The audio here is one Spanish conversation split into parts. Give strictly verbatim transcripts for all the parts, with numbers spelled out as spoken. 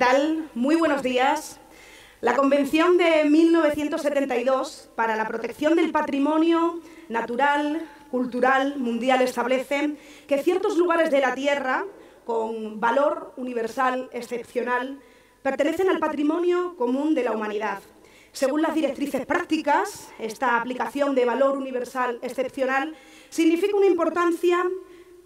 tal? Muy buenos días. La Convención de mil novecientos setenta y dos para la protección del patrimonio natural, cultural, mundial establece que ciertos lugares de la Tierra, con valor universal excepcional, pertenecen al patrimonio común de la humanidad. Según las directrices prácticas, esta aplicación de valor universal excepcional significa una importancia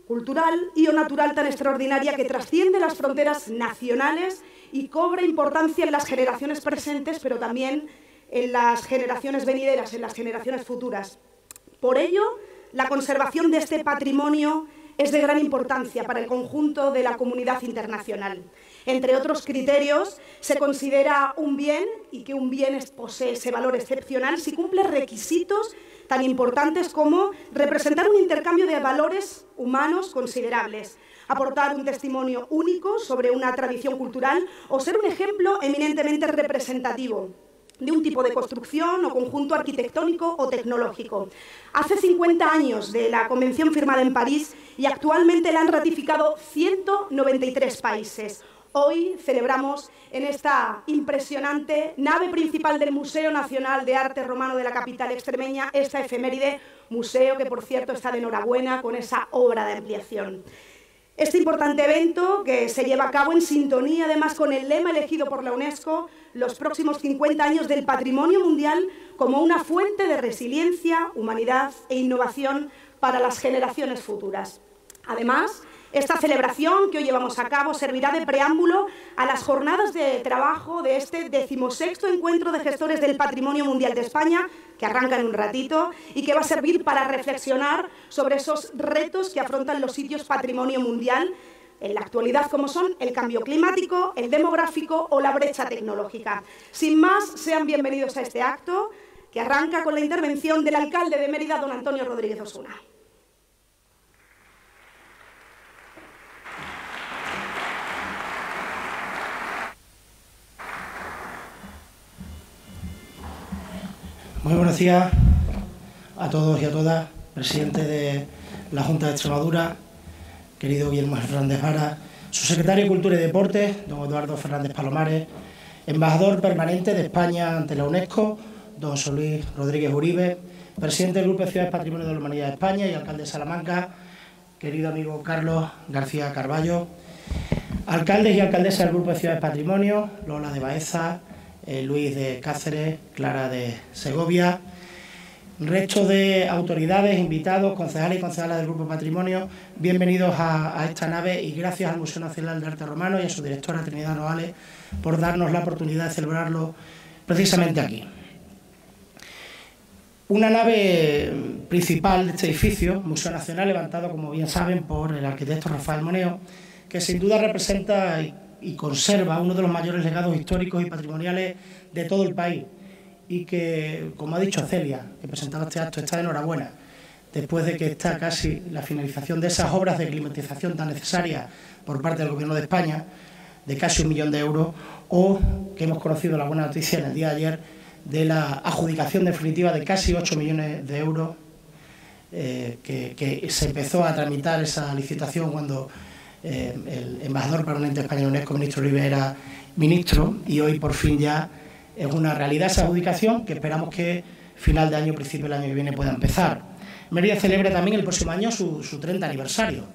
cultural y o natural tan extraordinaria que trasciende las fronteras nacionales y cobra importancia en las generaciones presentes, pero también en las generaciones venideras, en las generaciones futuras. Por ello, la conservación de este patrimonio es de gran importancia para el conjunto de la comunidad internacional. Entre otros criterios, se considera un bien y que un bien posee ese valor excepcional si cumple requisitos tan importantes como representar un intercambio de valores humanos considerables, aportar un testimonio único sobre una tradición cultural o ser un ejemplo eminentemente representativo de un tipo de construcción o conjunto arquitectónico o tecnológico. Hace cincuenta años de la Convención firmada en París y actualmente la han ratificado ciento noventa y tres países. Hoy celebramos en esta impresionante nave principal del Museo Nacional de Arte Romano de la capital extremeña esta efeméride, museo que por cierto está de enhorabuena con esa obra de ampliación. Este importante evento, que se lleva a cabo en sintonía además con el lema elegido por la UNESCO, los próximos cincuenta años del patrimonio mundial como una fuente de resiliencia, humanidad e innovación para las generaciones futuras. Además, esta celebración que hoy llevamos a cabo servirá de preámbulo a las jornadas de trabajo de este decimosexto encuentro de gestores del patrimonio mundial de España, que arranca en un ratito y que va a servir para reflexionar sobre esos retos que afrontan los sitios patrimonio mundial en la actualidad, como son el cambio climático, el demográfico o la brecha tecnológica. Sin más, sean bienvenidos a este acto, que arranca con la intervención del alcalde de Mérida, don Antonio Rodríguez Osuna. Muy buenos días a todos y a todas, presidente de la Junta de Extremadura, querido Guillermo Fernández Vara, su secretario de Cultura y Deportes, don Eduardo Fernández Palomares, embajador permanente de España ante la UNESCO, don Solís Rodríguez Uribe, presidente del Grupo de Ciudades Patrimonio de la Humanidad de España y alcalde de Salamanca, querido amigo Carlos García Carballo, alcaldes y alcaldesas del Grupo de Ciudades Patrimonio, Lola de Baeza, Eh, Luis de Cáceres, Clara de Segovia, resto de autoridades, invitados, concejales y concejalas del Grupo Patrimonio, bienvenidos a, a esta nave y gracias al Museo Nacional de Arte Romano y a su directora Trinidad Novales por darnos la oportunidad de celebrarlo precisamente aquí. Una nave principal de este edificio, Museo Nacional, levantado, como bien saben, por el arquitecto Rafael Moneo, que sin duda representa y conserva uno de los mayores legados históricos y patrimoniales de todo el país y que, como ha dicho Celia, que presentaba este acto, está de enhorabuena después de que está casi la finalización de esas obras de climatización tan necesarias por parte del Gobierno de España de casi un millón de euros o que hemos conocido la buena noticia en el día de ayer de la adjudicación definitiva de casi ocho millones de euros eh, que, que se empezó a tramitar esa licitación cuando Eh, el embajador permanente español UNESCO, ministro Uribe, era ministro y hoy por fin ya es una realidad esa adjudicación que esperamos que final de año, principio del año que viene pueda empezar. Mérida celebra también el próximo año su, su treinta aniversario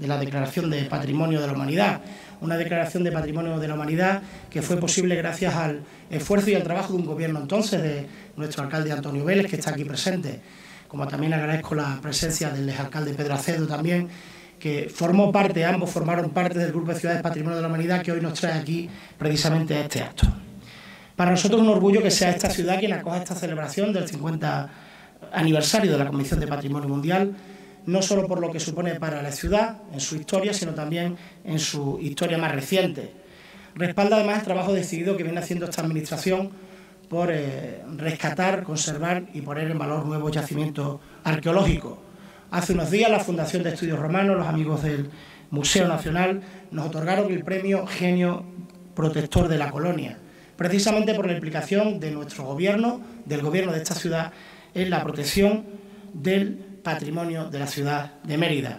de la Declaración de Patrimonio de la Humanidad, una declaración de patrimonio de la humanidad que fue posible gracias al esfuerzo y al trabajo de un gobierno entonces de nuestro alcalde Antonio Vélez, que está aquí presente, como también agradezco la presencia del exalcalde Pedro Acedo también, que formó parte, ambos formaron parte del Grupo de Ciudades Patrimonio de la Humanidad que hoy nos trae aquí precisamente a este acto. Para nosotros es un orgullo que sea esta ciudad quien acoja esta celebración del cincuenta aniversario de la Convención de Patrimonio Mundial, no solo por lo que supone para la ciudad, en su historia, sino también en su historia más reciente. Respalda además el trabajo decidido que viene haciendo esta administración por eh, rescatar, conservar y poner en valor nuevos yacimientos arqueológicos. Hace unos días la Fundación de Estudios Romanos, los amigos del Museo Nacional, nos otorgaron el premio Genio Protector de la Colonia, precisamente por la implicación de nuestro gobierno, del gobierno de esta ciudad, en la protección del patrimonio de la ciudad de Mérida.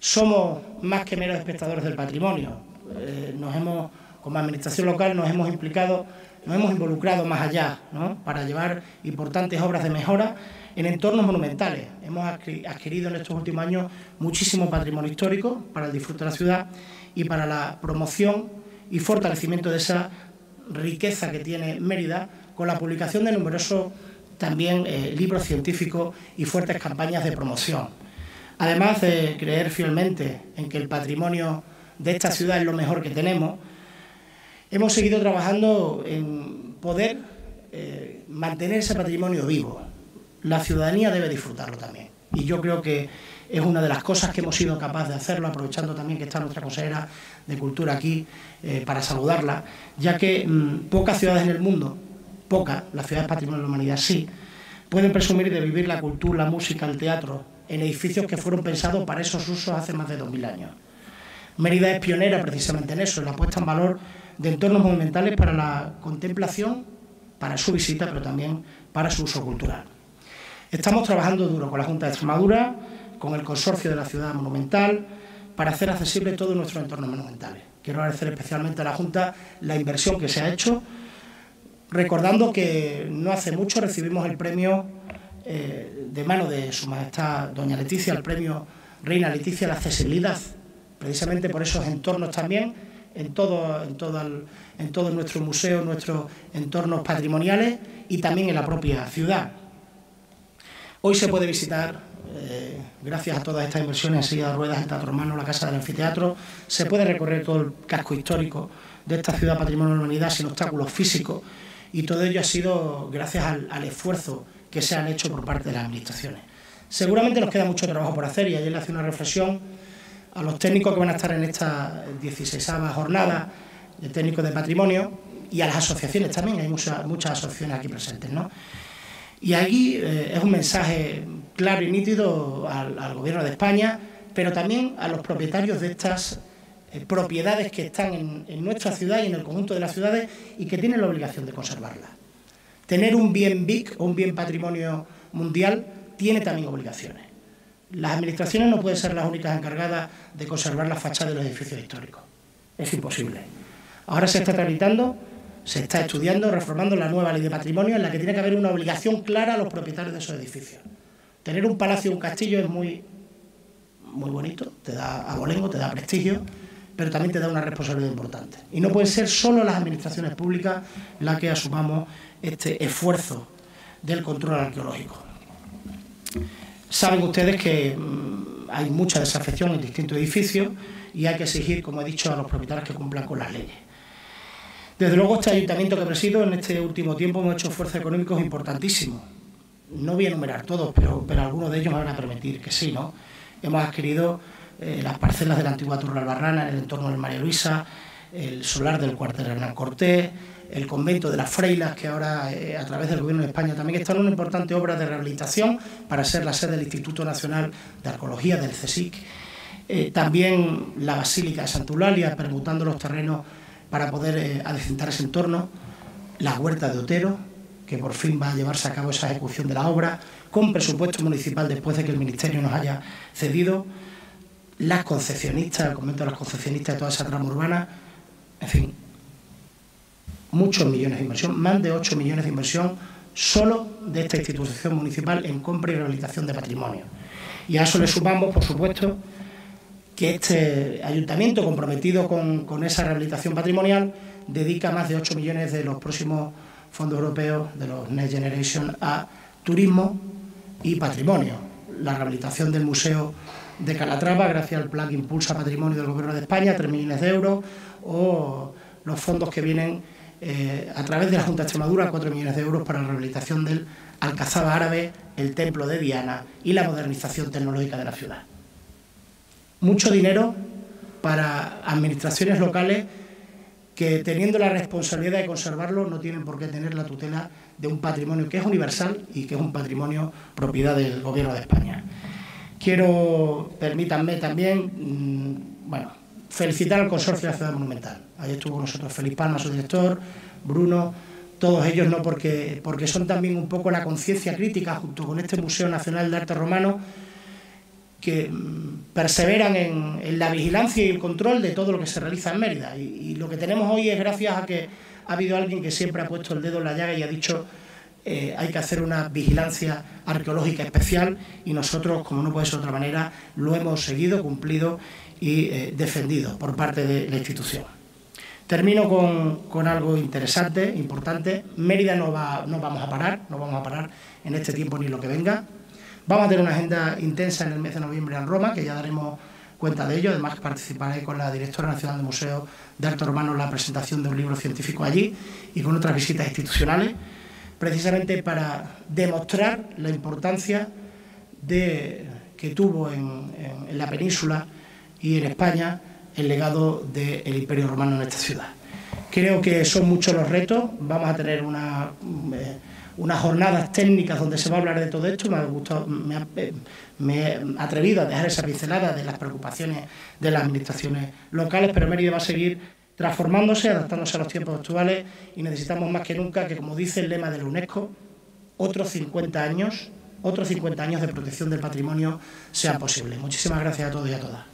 Somos más que meros espectadores del patrimonio, eh, nos hemos como administración local nos hemos implicado, nos hemos involucrado más allá, ¿no?, para llevar importantes obras de mejora en entornos monumentales. Hemos adquirido en estos últimos años muchísimo patrimonio histórico para el disfrute de la ciudad y para la promoción y fortalecimiento de esa riqueza que tiene Mérida, con la publicación de numerosos también eh, libros científicos y fuertes campañas de promoción. Además de creer fielmente en que el patrimonio de esta ciudad es lo mejor que tenemos, hemos seguido trabajando en poder eh, mantener ese patrimonio vivo. La ciudadanía debe disfrutarlo también. Y yo creo que es una de las cosas que hemos sido capaces de hacerlo, aprovechando también que está nuestra consejera de Cultura aquí eh, para saludarla, ya que mmm, pocas ciudades en el mundo, pocas, las ciudades Patrimonio de la Humanidad sí, pueden presumir de vivir la cultura, la música, el teatro, en edificios que fueron pensados para esos usos hace más de dos mil años. Mérida es pionera precisamente en eso, en la puesta en valor de entornos monumentales para la contemplación, para su visita, pero también para su uso cultural. Estamos trabajando duro con la Junta de Extremadura, con el Consorcio de la Ciudad Monumental, para hacer accesible todos nuestros entornos monumentales. Quiero agradecer especialmente a la Junta la inversión que se ha hecho, recordando que no hace mucho recibimos el premio eh, de mano de Su Majestad Doña Letizia, el premio Reina Letizia de Accesibilidad, precisamente por esos entornos también, en todo, en todo, el, en todo nuestro museo, nuestros entornos patrimoniales y también en la propia ciudad. Hoy se puede visitar, eh, gracias a todas estas inversiones en silla de ruedas, el Teatro Romano, la Casa del Anfiteatro, se puede recorrer todo el casco histórico de esta ciudad Patrimonio de la Humanidad sin obstáculos físicos, y todo ello ha sido gracias al, al esfuerzo que se han hecho por parte de las administraciones. Seguramente nos queda mucho trabajo por hacer, y ayer le hacía una reflexión a los técnicos que van a estar en esta dieciseisava jornada de técnicos de patrimonio, y a las asociaciones también, hay muchas, muchas asociaciones aquí presentes, ¿no? Y aquí eh, es un mensaje claro y nítido al, al Gobierno de España, pero también a los propietarios de estas eh, propiedades que están en, en nuestra ciudad y en el conjunto de las ciudades y que tienen la obligación de conservarlas. Tener un bien V I C o un bien patrimonio mundial tiene también obligaciones. Las administraciones no pueden ser las únicas encargadas de conservar las fachadas de los edificios históricos. Es imposible. Ahora se está tramitando, se está estudiando, reformando la nueva ley de patrimonio, en la que tiene que haber una obligación clara a los propietarios de esos edificios. Tener un palacio o un castillo es muy, muy bonito, te da abolengo, te da prestigio, pero también te da una responsabilidad importante. Y no pueden ser solo las administraciones públicas las que asumamos este esfuerzo del control arqueológico. Saben ustedes que mmm, hay mucha desafección en distintos edificios y hay que exigir, como he dicho, a los propietarios que cumplan con las leyes. Desde luego, este ayuntamiento que presido, en este último tiempo hemos hecho esfuerzos económicos importantísimos. No voy a enumerar todos, pero, pero algunos de ellos me van a permitir que sí, ¿no? Hemos adquirido eh, las parcelas de la antigua Torre Albarrana en el entorno del María Luisa, el solar del cuartel Hernán Cortés, el convento de las Freilas, que ahora, eh, a través del Gobierno de España, también está en una importante obra de rehabilitación para ser la sede del Instituto Nacional de Arqueología, del CESIC. Eh, también la Basílica de Santa Eulalia, permutando los terrenos para poder eh, adecentar ese entorno, la huerta de Otero, que por fin va a llevarse a cabo esa ejecución de la obra, con presupuesto municipal después de que el Ministerio nos haya cedido, las concesionistas, el convento de las concesionistas de toda esa trama urbana, en fin, muchos millones de inversión, más de ocho millones de inversión solo de esta institución municipal en compra y rehabilitación de patrimonio. Y a eso le sumamos, por supuesto, que este ayuntamiento, comprometido con, con esa rehabilitación patrimonial, dedica más de ocho millones de los próximos fondos europeos, de los Next Generation, a turismo y patrimonio. La rehabilitación del Museo de Calatrava, gracias al plan que impulsa patrimonio del Gobierno de España, tres millones de euros, o los fondos que vienen eh, a través de la Junta de Extremadura, cuatro millones de euros para la rehabilitación del Alcazaba Árabe, el Templo de Diana y la modernización tecnológica de la ciudad. Mucho dinero para administraciones locales que, teniendo la responsabilidad de conservarlo, no tienen por qué tener la tutela de un patrimonio que es universal y que es un patrimonio propiedad del Gobierno de España. Quiero, permítanme también, mmm, bueno, felicitar al Consorcio de la Ciudad Monumental. Ayer estuvo con nosotros Felipe Palma, su director, Bruno, todos ellos, no porque, porque son también un poco la conciencia crítica, junto con este Museo Nacional de Arte Romano, que perseveran en, en la vigilancia y el control de todo lo que se realiza en Mérida. Y, y lo que tenemos hoy es gracias a que ha habido alguien que siempre ha puesto el dedo en la llaga y ha dicho eh, hay que hacer una vigilancia arqueológica especial, y nosotros, como no puede ser de otra manera, lo hemos seguido, cumplido y eh, defendido por parte de la institución. Termino con, con algo interesante, importante. Mérida no, va, no vamos a parar, no vamos a parar en este tiempo ni lo que venga. Vamos a tener una agenda intensa en el mes de noviembre en Roma, que ya daremos cuenta de ello. Además, participaré con la directora nacional del Museo de Arte Romano en la presentación de un libro científico allí y con otras visitas institucionales, precisamente para demostrar la importancia de, que tuvo en, en, en la península y en España el legado del Imperio Romano en esta ciudad. Creo que son muchos los retos. Vamos a tener una... Eh, unas jornadas técnicas donde se va a hablar de todo esto. Me ha, gustado, me ha, me he atrevido a dejar esa pincelada de las preocupaciones de las administraciones locales, pero Mérida va a seguir transformándose, adaptándose a los tiempos actuales, y necesitamos más que nunca que, como dice el lema de la UNESCO, otros cincuenta años, otros cincuenta años de protección del patrimonio sean posibles. Muchísimas gracias a todos y a todas.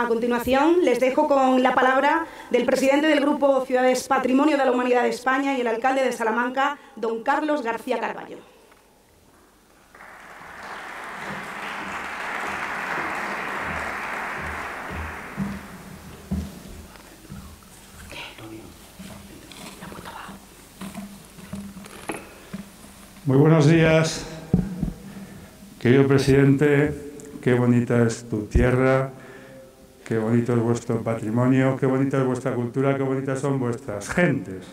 A continuación, les dejo con la palabra del presidente del Grupo Ciudades Patrimonio de la Humanidad de España y el alcalde de Salamanca, don Carlos García Carballo. Muy buenos días, querido presidente. Qué bonita es tu tierra. Qué bonito es vuestro patrimonio, qué bonita es vuestra cultura, qué bonitas son vuestras gentes.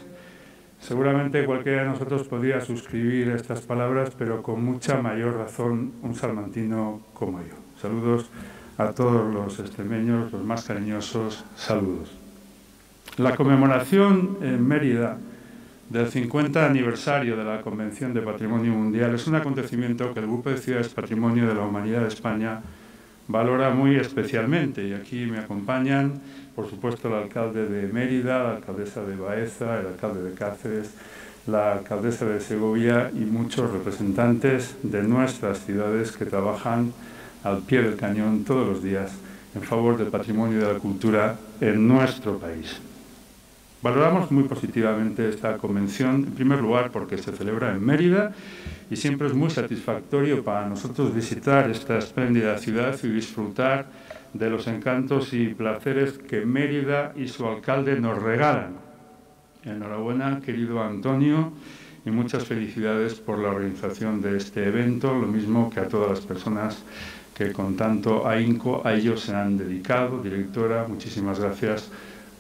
Seguramente cualquiera de nosotros podría suscribir estas palabras, pero con mucha mayor razón un salmantino como yo. Saludos a todos los extremeños, los más cariñosos saludos. La conmemoración en Mérida del cincuenta aniversario de la Convención de Patrimonio Mundial es un acontecimiento que el Grupo de Ciudades Patrimonio de la Humanidad de España valora muy especialmente, y aquí me acompañan, por supuesto, el alcalde de Mérida, la alcaldesa de Baeza, el alcalde de Cáceres, la alcaldesa de Segovia y muchos representantes de nuestras ciudades que trabajan al pie del cañón todos los días en favor del patrimonio y de la cultura en nuestro país. Valoramos muy positivamente esta convención, en primer lugar porque se celebra en Mérida y siempre es muy satisfactorio para nosotros visitar esta espléndida ciudad y disfrutar de los encantos y placeres que Mérida y su alcalde nos regalan. Enhorabuena, querido Antonio, y muchas felicidades por la organización de este evento, lo mismo que a todas las personas que con tanto ahínco a ellos se han dedicado. Directora, muchísimas gracias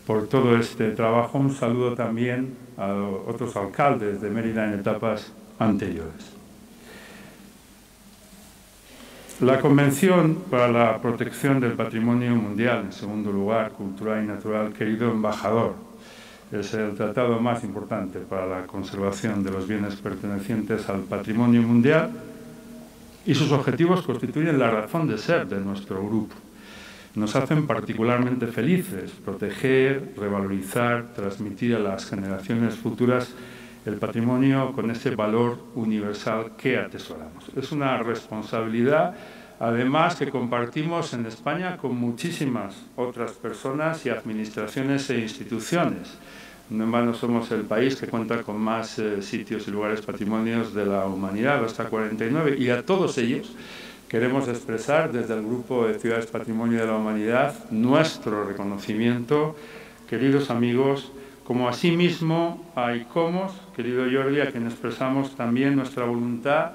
por todo este trabajo. Un saludo también a otros alcaldes de Mérida en etapas anteriores. La Convención para la Protección del Patrimonio Mundial, en segundo lugar, cultural y natural, querido embajador, es el tratado más importante para la conservación de los bienes pertenecientes al patrimonio mundial, y sus objetivos constituyen la razón de ser de nuestro grupo. Nos hacen particularmente felices proteger, revalorizar, transmitir a las generaciones futuras el patrimonio con ese valor universal que atesoramos. Es una responsabilidad, además, que compartimos en España con muchísimas otras personas y administraciones e instituciones. No en vano somos el país que cuenta con más eh, sitios y lugares patrimonios de la humanidad, hasta cuarenta y nueve, y a todos ellos queremos expresar desde el Grupo de Ciudades Patrimonio de la Humanidad nuestro reconocimiento, queridos amigos, como asimismo a ICOMOS, querido Jordi, a quien expresamos también nuestra voluntad.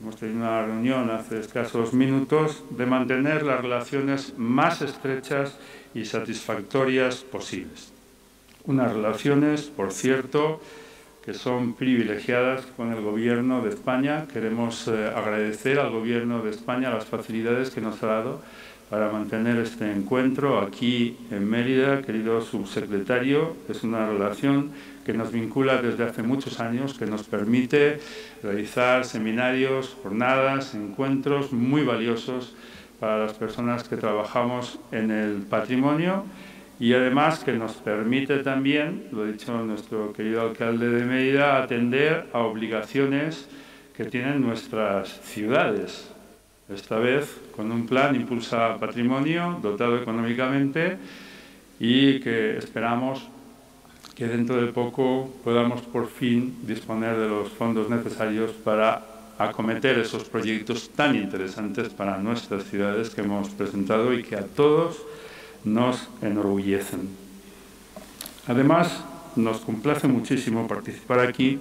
Hemos tenido una reunión hace escasos minutos de mantener las relaciones más estrechas y satisfactorias posibles. Unas relaciones, por cierto, que son privilegiadas con el Gobierno de España. Queremos eh, agradecer al Gobierno de España las facilidades que nos ha dado para mantener este encuentro aquí en Mérida. Querido subsecretario, es una relación que nos vincula desde hace muchos años, que nos permite realizar seminarios, jornadas, encuentros muy valiosos para las personas que trabajamos en el patrimonio, y además que nos permite también, lo ha dicho nuestro querido alcalde de Mérida, atender a obligaciones que tienen nuestras ciudades. Esta vez con un plan Impulsa Patrimonio, dotado económicamente, y que esperamos que dentro de poco podamos por fin disponer de los fondos necesarios para acometer esos proyectos tan interesantes para nuestras ciudades que hemos presentado y que a todos nos enorgullecen. Además, nos complace muchísimo participar aquí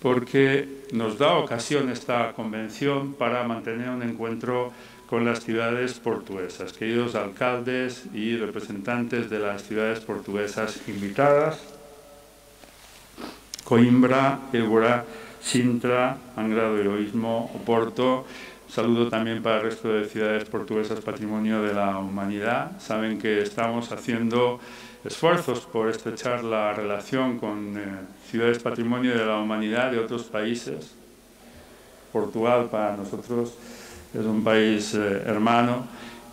porque nos da ocasión esta convención para mantener un encuentro con las ciudades portuguesas. Queridos alcaldes y representantes de las ciudades portuguesas invitadas, Coimbra, Évora, Sintra, Angra do Heroísmo, Oporto. Saludo también para el resto de ciudades portuguesas Patrimonio de la Humanidad. Saben que estamos haciendo esfuerzos por estrechar la relación con eh, ciudades Patrimonio de la Humanidad de otros países. Portugal para nosotros es un país eh, hermano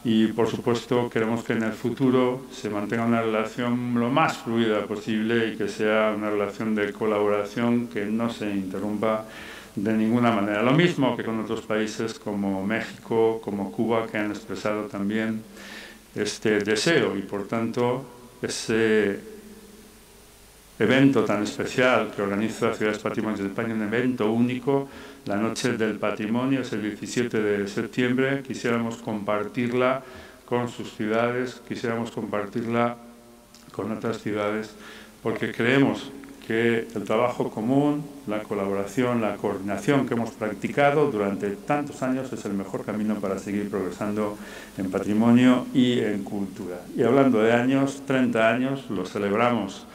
y, por supuesto, queremos que en el futuro se mantenga una relación lo más fluida posible y que sea una relación de colaboración que no se interrumpa de ninguna manera. Lo mismo que con otros países como México, como Cuba, que han expresado también este deseo, y por tanto ese evento tan especial que organiza Ciudades Patrimonios de España, un evento único, la Noche del Patrimonio, es el diecisiete de septiembre, quisiéramos compartirla con sus ciudades, quisiéramos compartirla con otras ciudades, porque creemos que el trabajo común, la colaboración, la coordinación que hemos practicado durante tantos años es el mejor camino para seguir progresando en patrimonio y en cultura. Y hablando de años, treinta años, lo celebramos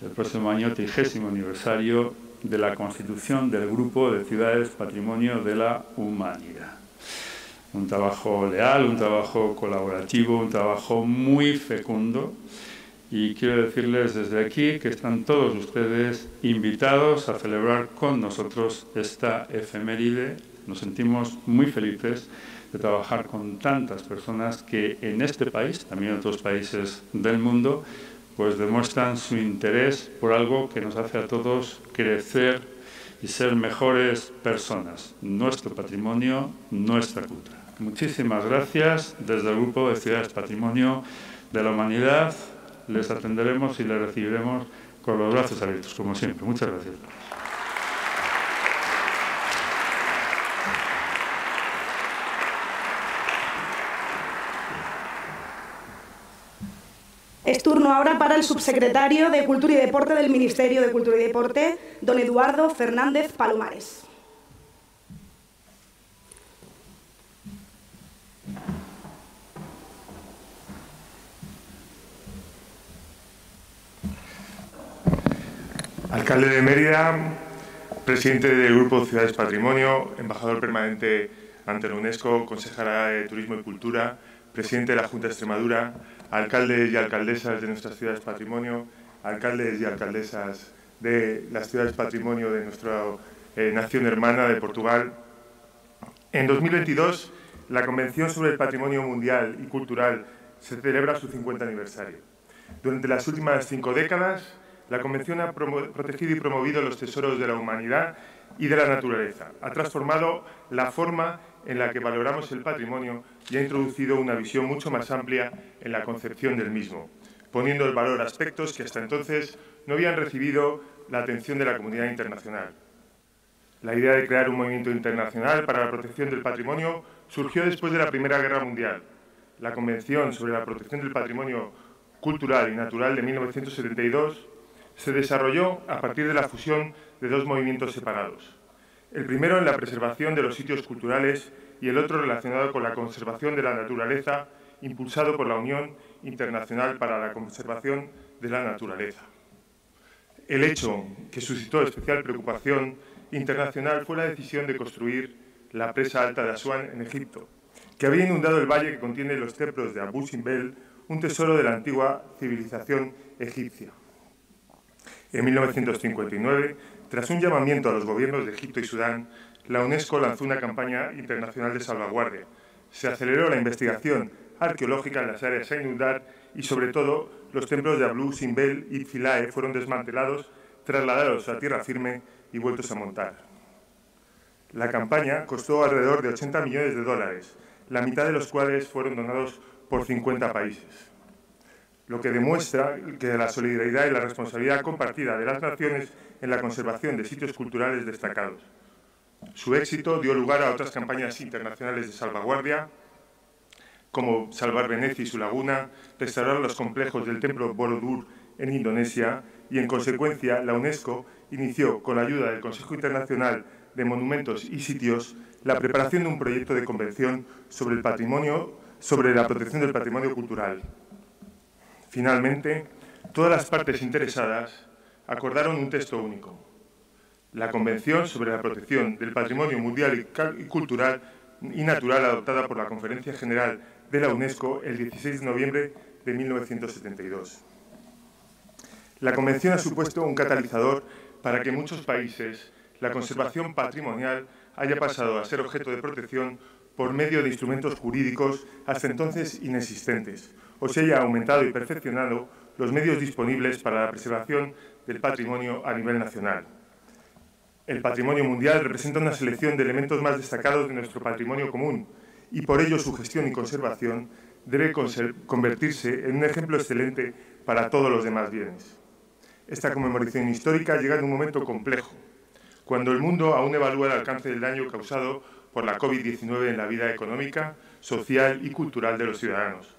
el próximo año, trigésimo aniversario de la constitución del Grupo de Ciudades Patrimonio de la Humanidad. Un trabajo leal, un trabajo colaborativo, un trabajo muy fecundo. Y quiero decirles desde aquí que están todos ustedes invitados a celebrar con nosotros esta efeméride. Nos sentimos muy felices de trabajar con tantas personas que en este país, también en otros países del mundo, pues demuestran su interés por algo que nos hace a todos crecer y ser mejores personas. Nuestro patrimonio, nuestra cultura. Muchísimas gracias desde el Grupo de Ciudades Patrimonio de la Humanidad. Les atenderemos y les recibiremos con los brazos abiertos, como siempre. Muchas gracias. Es turno ahora para el subsecretario de Cultura y Deporte del Ministerio de Cultura y Deporte, don Eduardo Fernández Palomares. Alcalde de Mérida, presidente del Grupo Ciudades Patrimonio, embajador permanente ante la UNESCO, consejera de Turismo y Cultura, presidente de la Junta de Extremadura, alcaldes y alcaldesas de nuestras ciudades patrimonio, alcaldes y alcaldesas de las ciudades patrimonio de nuestra eh, nación hermana de Portugal. En dos mil veintidós, la Convención sobre el Patrimonio Mundial y Cultural se celebra su cincuenta aniversario. Durante las últimas cinco décadas, la Convención ha protegido y promovido los tesoros de la humanidad y de la naturaleza, ha transformado la forma en la que valoramos el patrimonio y ha introducido una visión mucho más amplia en la concepción del mismo, poniendo en valor aspectos que hasta entonces no habían recibido la atención de la comunidad internacional. La idea de crear un movimiento internacional para la protección del patrimonio surgió después de la Primera Guerra Mundial. La Convención sobre la Protección del Patrimonio Cultural y Natural de mil novecientos setenta y dos se desarrolló a partir de la fusión de dos movimientos separados. El primero en la preservación de los sitios culturales y el otro relacionado con la conservación de la naturaleza, impulsado por la Unión Internacional para la Conservación de la Naturaleza. El hecho que suscitó especial preocupación internacional fue la decisión de construir la presa alta de Asuán en Egipto, que había inundado el valle que contiene los templos de Abu Simbel, un tesoro de la antigua civilización egipcia. En mil novecientos cincuenta y nueve, tras un llamamiento a los gobiernos de Egipto y Sudán, la UNESCO lanzó una campaña internacional de salvaguardia. Se aceleró la investigación arqueológica en las áreas a inundar y, sobre todo, los templos de Abu Simbel y Philae fueron desmantelados, trasladados a tierra firme y vueltos a montar. La campaña costó alrededor de ochenta millones de dólares, la mitad de los cuales fueron donados por cincuenta países, lo que demuestra que la solidaridad y la responsabilidad compartida de las naciones en la conservación de sitios culturales destacados. Su éxito dio lugar a otras campañas internacionales de salvaguardia, como salvar Venecia y su laguna, restaurar los complejos del templo Borobudur en Indonesia y, en consecuencia, la UNESCO inició, con la ayuda del Consejo Internacional de Monumentos y Sitios, la preparación de un proyecto de convención sobre el patrimonio, sobre la protección del patrimonio cultural. Finalmente, todas las partes interesadas acordaron un texto único, la Convención sobre la Protección del Patrimonio Mundial y Cultural y Natural, adoptada por la Conferencia General de la UNESCO el dieciséis de noviembre de mil novecientos setenta y dos. La Convención ha supuesto un catalizador para que en muchos países la conservación patrimonial haya pasado a ser objeto de protección por medio de instrumentos jurídicos hasta entonces inexistentes, o se haya aumentado y perfeccionado los medios disponibles para la preservación del patrimonio a nivel nacional. El patrimonio mundial representa una selección de elementos más destacados de nuestro patrimonio común y por ello su gestión y conservación debe convertirse en un ejemplo excelente para todos los demás bienes. Esta conmemoración histórica llega en un momento complejo, cuando el mundo aún evalúa el alcance del daño causado por la COVID diecinueve en la vida económica, social y cultural de los ciudadanos,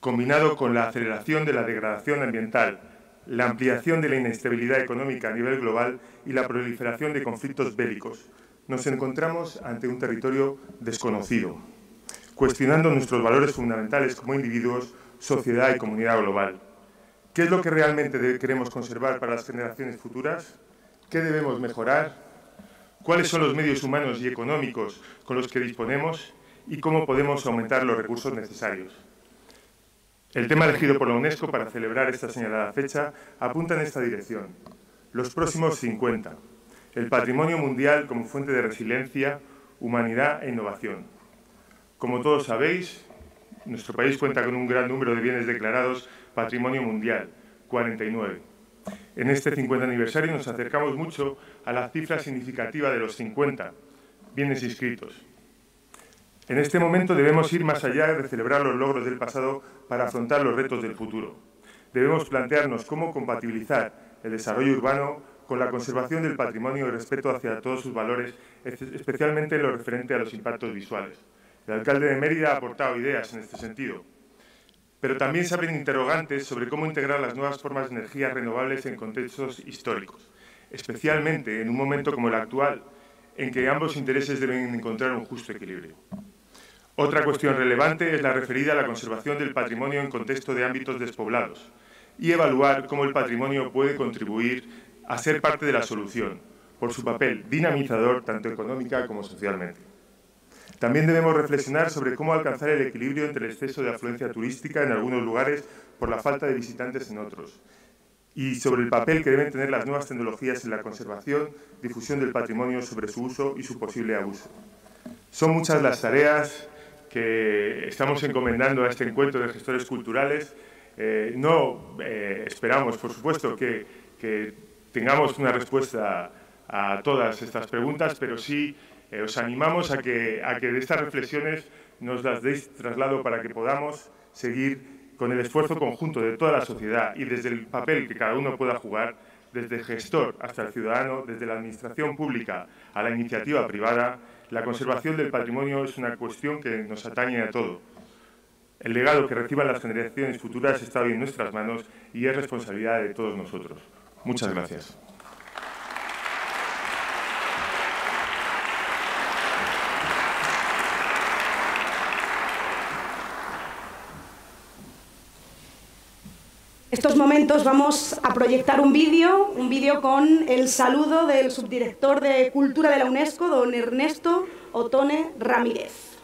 combinado con la aceleración de la degradación ambiental, la ampliación de la inestabilidad económica a nivel global y la proliferación de conflictos bélicos. Nos encontramos ante un territorio desconocido, cuestionando nuestros valores fundamentales como individuos, sociedad y comunidad global. ¿Qué es lo que realmente queremos conservar para las generaciones futuras? ¿Qué debemos mejorar? ¿Cuáles son los medios humanos y económicos con los que disponemos? ¿Y cómo podemos aumentar los recursos necesarios? El tema elegido por la UNESCO para celebrar esta señalada fecha apunta en esta dirección. Los próximos cincuenta. El patrimonio mundial como fuente de resiliencia, humanidad e innovación. Como todos sabéis, nuestro país cuenta con un gran número de bienes declarados patrimonio mundial, cuarenta y nueve. En este cincuenta aniversario nos acercamos mucho a la cifra significativa de los cincuenta bienes inscritos. En este momento debemos ir más allá de celebrar los logros del pasado para afrontar los retos del futuro. Debemos plantearnos cómo compatibilizar el desarrollo urbano con la conservación del patrimonio y respeto hacia todos sus valores, especialmente en lo referente a los impactos visuales. El alcalde de Mérida ha aportado ideas en este sentido. Pero también se abren interrogantes sobre cómo integrar las nuevas formas de energías renovables en contextos históricos, especialmente en un momento como el actual, en que ambos intereses deben encontrar un justo equilibrio. Otra cuestión relevante es la referida a la conservación del patrimonio en contexto de ámbitos despoblados y evaluar cómo el patrimonio puede contribuir a ser parte de la solución por su papel dinamizador tanto económica como socialmente. También debemos reflexionar sobre cómo alcanzar el equilibrio entre el exceso de afluencia turística en algunos lugares por la falta de visitantes en otros y sobre el papel que deben tener las nuevas tecnologías en la conservación, difusión del patrimonio sobre su uso y su posible abuso. Son muchas las tareas que estamos encomendando a este encuentro de gestores culturales. Eh, no eh, esperamos, por supuesto, que, que tengamos una respuesta a todas estas preguntas, pero sí eh, os animamos a que, a que de estas reflexiones nos las deis traslado para que podamos seguir con el esfuerzo conjunto de toda la sociedad y desde el papel que cada uno pueda jugar, desde el gestor hasta el ciudadano, desde la administración pública a la iniciativa privada. La conservación del patrimonio es una cuestión que nos atañe a todo. El legado que reciban las generaciones futuras está hoy en nuestras manos y es responsabilidad de todos nosotros. Muchas gracias. En estos momentos vamos a proyectar un vídeo, un vídeo con el saludo del subdirector de Cultura de la UNESCO, don Ernesto Otone Ramírez.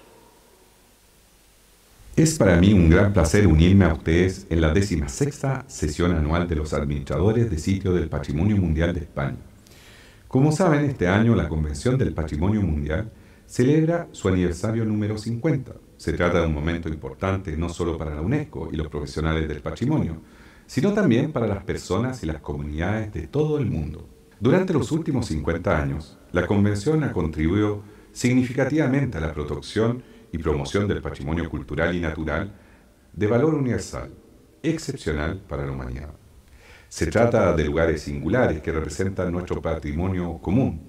Es para mí un gran placer unirme a ustedes en la decimosexta sesión anual de los administradores de sitio del Patrimonio Mundial de España. Como saben, este año la Convención del Patrimonio Mundial celebra su aniversario número cincuenta. Se trata de un momento importante no solo para la UNESCO y los profesionales del patrimonio, sino también para las personas y las comunidades de todo el mundo. Durante los últimos cincuenta años, la Convención ha contribuido significativamente a la protección y promoción del patrimonio cultural y natural de valor universal, excepcional para la humanidad. Se trata de lugares singulares que representan nuestro patrimonio común.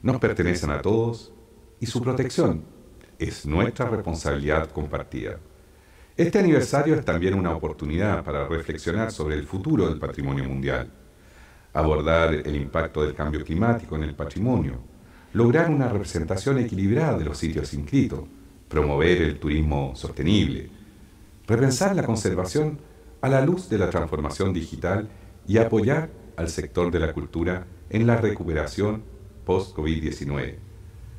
Nos pertenecen a todos y su protección es nuestra responsabilidad compartida. Este aniversario es también una oportunidad para reflexionar sobre el futuro del patrimonio mundial, abordar el impacto del cambio climático en el patrimonio, lograr una representación equilibrada de los sitios inscritos, promover el turismo sostenible, repensar la conservación a la luz de la transformación digital y apoyar al sector de la cultura en la recuperación post COVID diecinueve.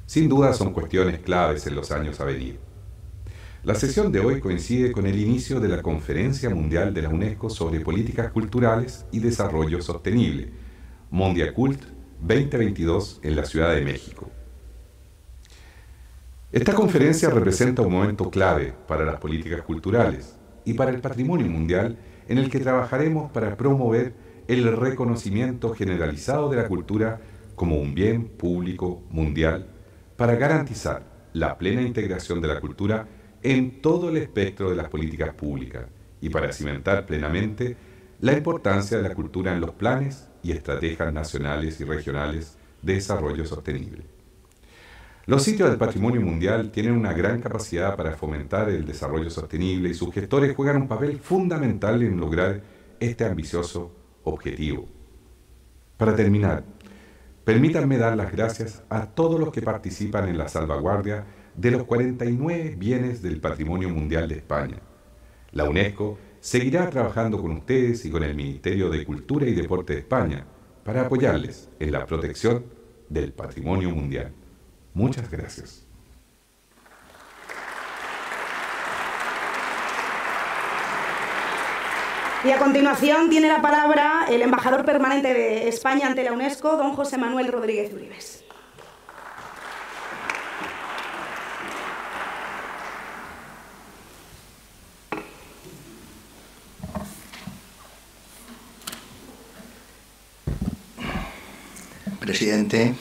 Sin duda son cuestiones claves en los años a venir. La sesión de hoy coincide con el inicio de la Conferencia Mundial de la UNESCO sobre Políticas Culturales y Desarrollo Sostenible, Mondiacult veinte veintidós en la Ciudad de México. Esta conferencia representa un momento clave para las políticas culturales y para el patrimonio mundial, en el que trabajaremos para promover el reconocimiento generalizado de la cultura como un bien público mundial, para garantizar la plena integración de la cultura en todo el espectro de las políticas públicas y para cimentar plenamente la importancia de la cultura en los planes y estrategias nacionales y regionales de desarrollo sostenible. Los sitios del patrimonio mundial tienen una gran capacidad para fomentar el desarrollo sostenible y sus gestores juegan un papel fundamental en lograr este ambicioso objetivo. Para terminar, permítanme dar las gracias a todos los que participan en la salvaguardia de los cuarenta y nueve bienes del Patrimonio Mundial de España. La UNESCO seguirá trabajando con ustedes y con el Ministerio de Cultura y Deporte de España para apoyarles en la protección del Patrimonio Mundial. Muchas gracias. Y a continuación tiene la palabra el embajador permanente de España ante la UNESCO, don José Manuel Rodríguez Uribes. Presidente,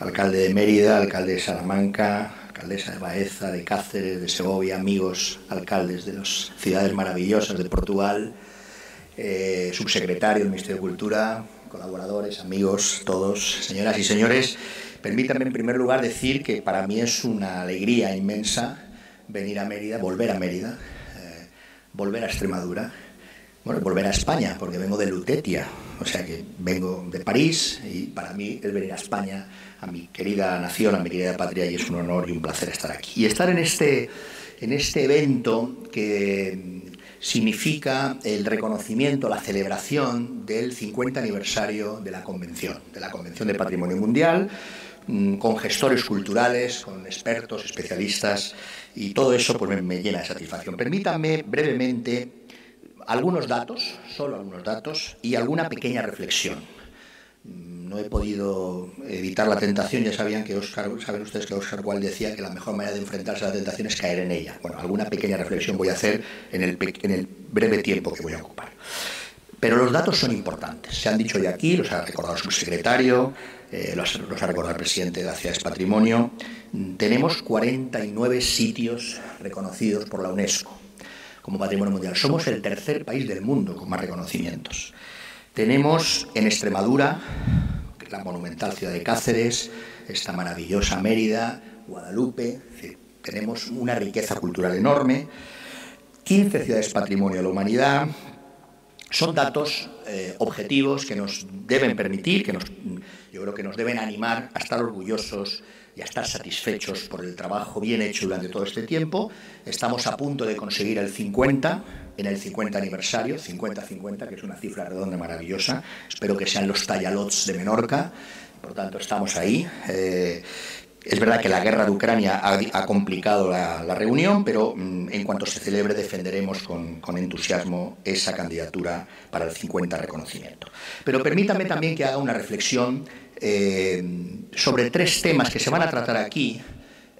alcalde de Mérida, alcalde de Salamanca, alcaldesa de Baeza, de Cáceres, de Segovia, amigos alcaldes de las ciudades maravillosas de Portugal, eh, subsecretario del Ministerio de Cultura, colaboradores, amigos, todos, señoras y señores, permítanme en primer lugar decir que para mí es una alegría inmensa venir a Mérida, volver a Mérida, eh, volver a Extremadura, bueno, volver a España, porque vengo de Lutetia, o sea que vengo de París y para mí el venir a España, a mi querida nación, a mi querida patria, y es un honor y un placer estar aquí. Y estar en este, en este evento que significa el reconocimiento, la celebración del cincuenta aniversario de la Convención, de la Convención de Patrimonio Mundial, con gestores culturales, con expertos, especialistas, y todo eso pues, me, me llena de satisfacción. Permítanme brevemente algunos datos, solo algunos datos, y alguna pequeña reflexión. No he podido evitar la tentación, ya sabían que Oscar, saben ustedes que Oscar Wilde decía que la mejor manera de enfrentarse a la tentación es caer en ella. Bueno, alguna pequeña reflexión voy a hacer en el, en el breve tiempo que voy a ocupar. Pero los datos son importantes, se han dicho ya aquí, los ha recordado el subsecretario, eh, los, los ha recordado el presidente de las Ciudades Patrimonio. Tenemos cuarenta y nueve sitios reconocidos por la UNESCO como Patrimonio Mundial. Somos el tercer país del mundo con más reconocimientos. Tenemos en Extremadura, la monumental ciudad de Cáceres, esta maravillosa Mérida, Guadalupe, es decir, tenemos una riqueza cultural enorme, quince ciudades Patrimonio de la Humanidad. Son datos eh, objetivos que nos deben permitir, que nos, yo creo que nos deben animar a estar orgullosos y a estar satisfechos por el trabajo bien hecho durante todo este tiempo. Estamos a punto de conseguir el cincuenta, en el cincuenta aniversario, cincuenta cincuenta, que es una cifra redonda maravillosa. Espero que sean los tallalots de Menorca, por tanto estamos ahí. Eh, es verdad que la guerra de Ucrania ha, ha complicado la, la reunión, pero mmm, en cuanto se celebre defenderemos con, con entusiasmo esa candidatura para el cincuenta reconocimiento. Pero permítame también que haga una reflexión Eh, sobre tres temas que se van a tratar aquí,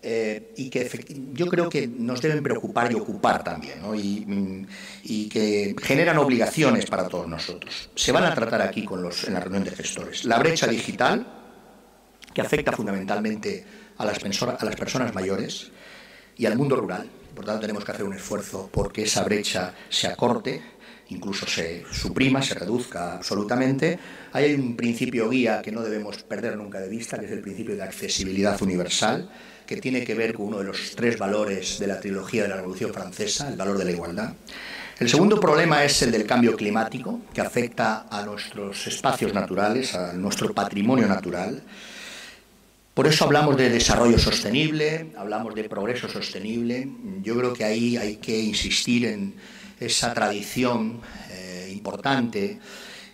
eh, y que yo creo que nos deben preocupar y ocupar también, ¿no? y, y que generan obligaciones para todos nosotros. Se van a tratar aquí con los, en la reunión de gestores. La brecha digital, que afecta fundamentalmente a las, a las personas mayores y al mundo rural. Por tanto, tenemos que hacer un esfuerzo porque esa brecha se acorte, incluso se suprima, se reduzca absolutamente. Hay un principio guía que no debemos perder nunca de vista, que es el principio de accesibilidad universal, que tiene que ver con uno de los tres valores de la trilogía de la Revolución Francesa, el valor de la igualdad. El segundo problema es el del cambio climático, que afecta a nuestros espacios naturales, a nuestro patrimonio natural. Por eso hablamos de desarrollo sostenible, hablamos de progreso sostenible. Yo creo que ahí hay que insistir en esa tradición eh, importante